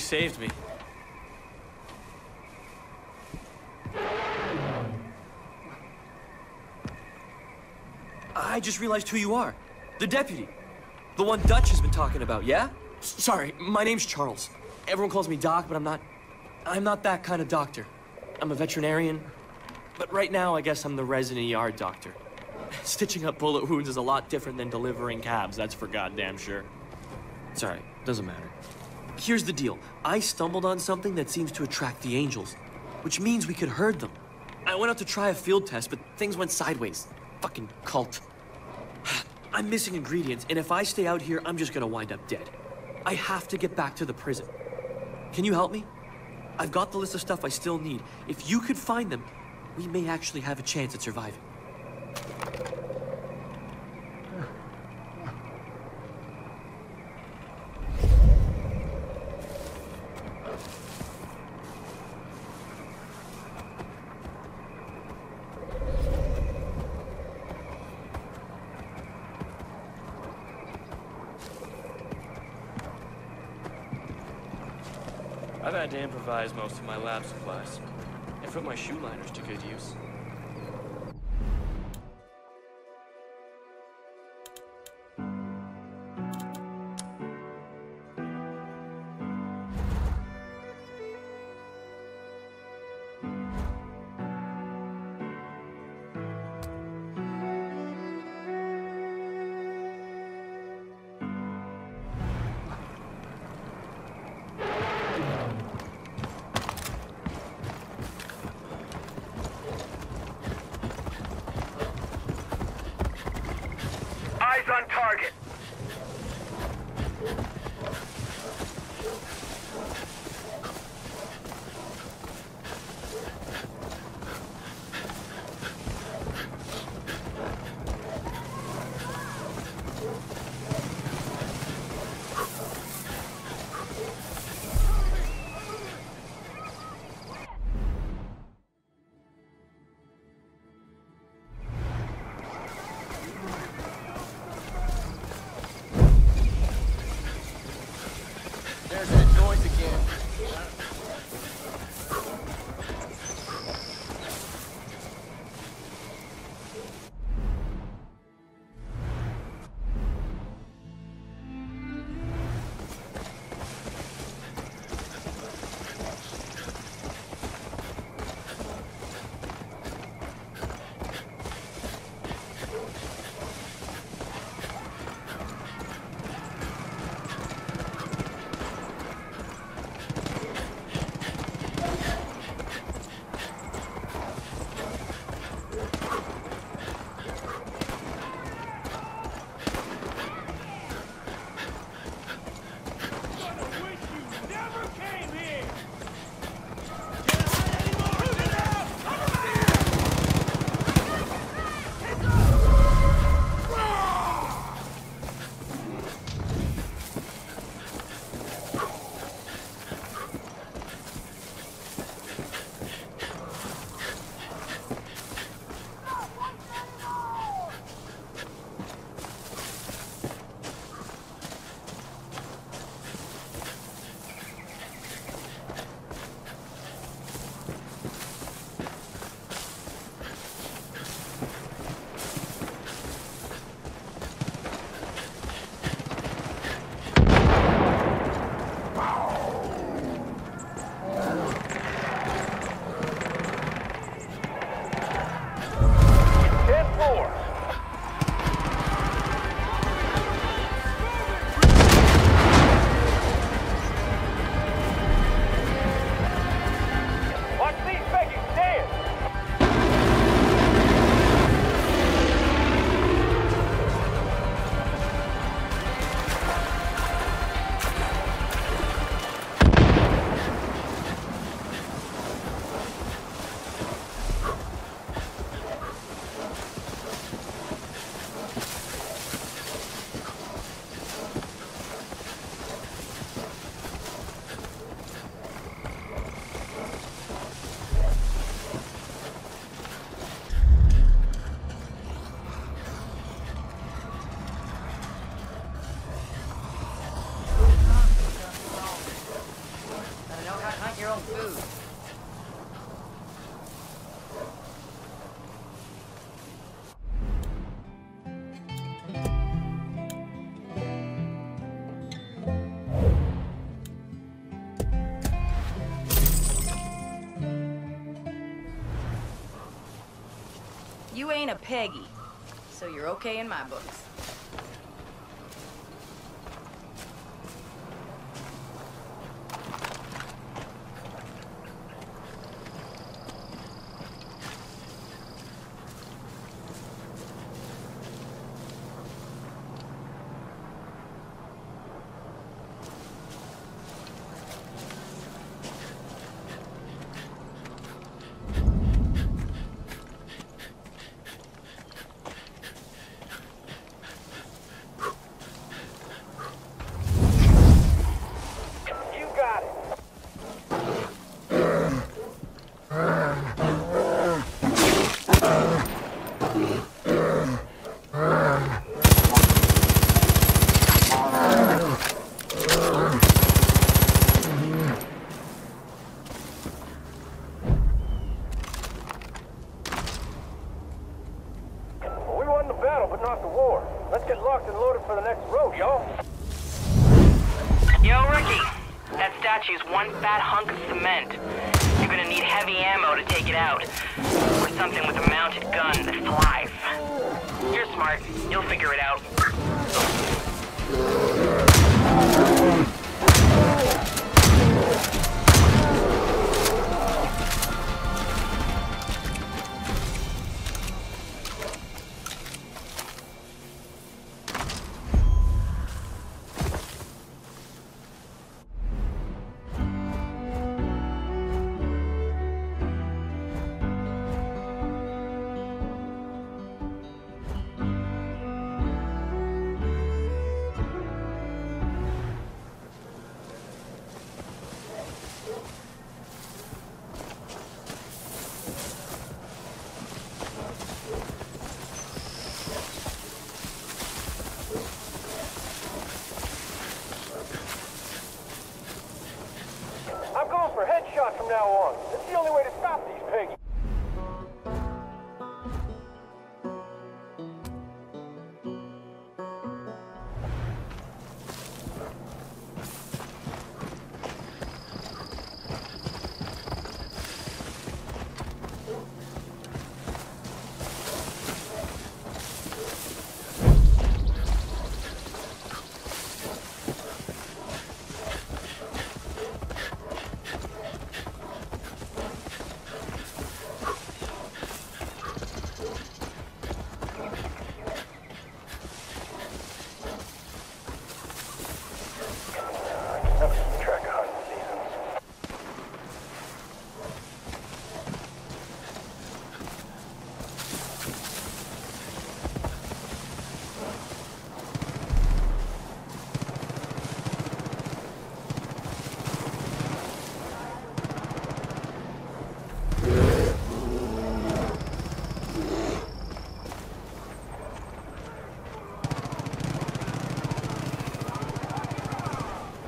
saved me. I just realized who you are. The deputy. The one Dutch has been talking about, yeah? Sorry, my name's Charles. Everyone calls me Doc, but I'm not that kind of doctor. I'm a veterinarian, but right now I guess I'm the resident ER doctor. Stitching up bullet wounds is a lot different than delivering cabs, that's for goddamn sure. Sorry, doesn't matter. Here's the deal. I stumbled on something that seems to attract the angels, which means we could herd them. I went out to try a field test, but things went sideways. Fucking cult. I'm missing ingredients, and if I stay out here, I'm just gonna wind up dead. I have to get back to the prison. Can you help me? I've got the list of stuff I still need. If you could find them, we may actually have a chance at surviving. I've had to improvise most of my lab supplies, and put my shoe liners to good use. On target. You ain't a Peggy, so you're okay in my books.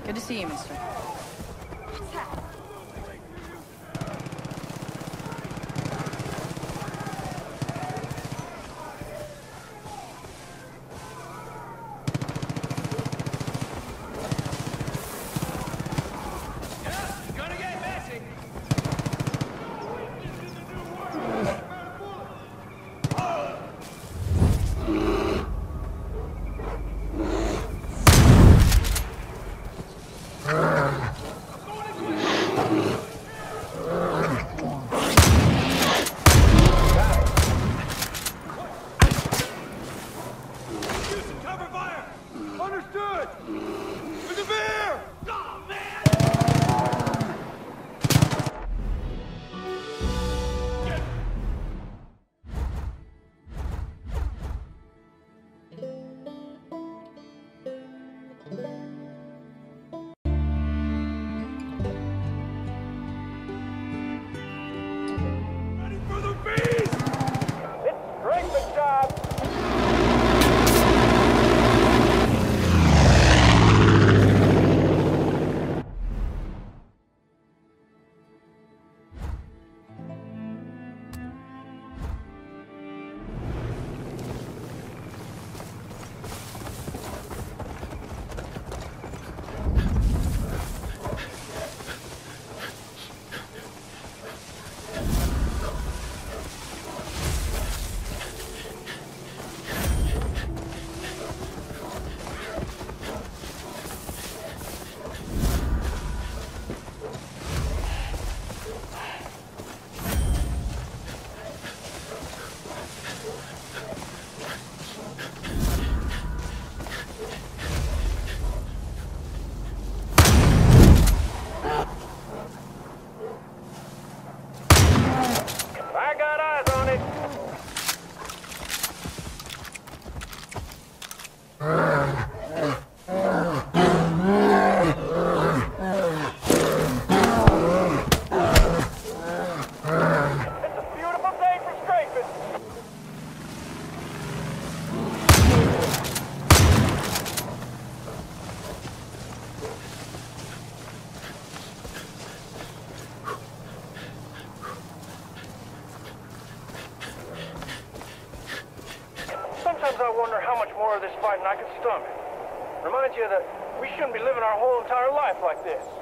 Good to see you, mister. I got eyes on it. It's a beautiful day for scraping. Sometimes I wonder how much more of this fighting I can stomach. Reminds you that we shouldn't be living our whole entire life like this.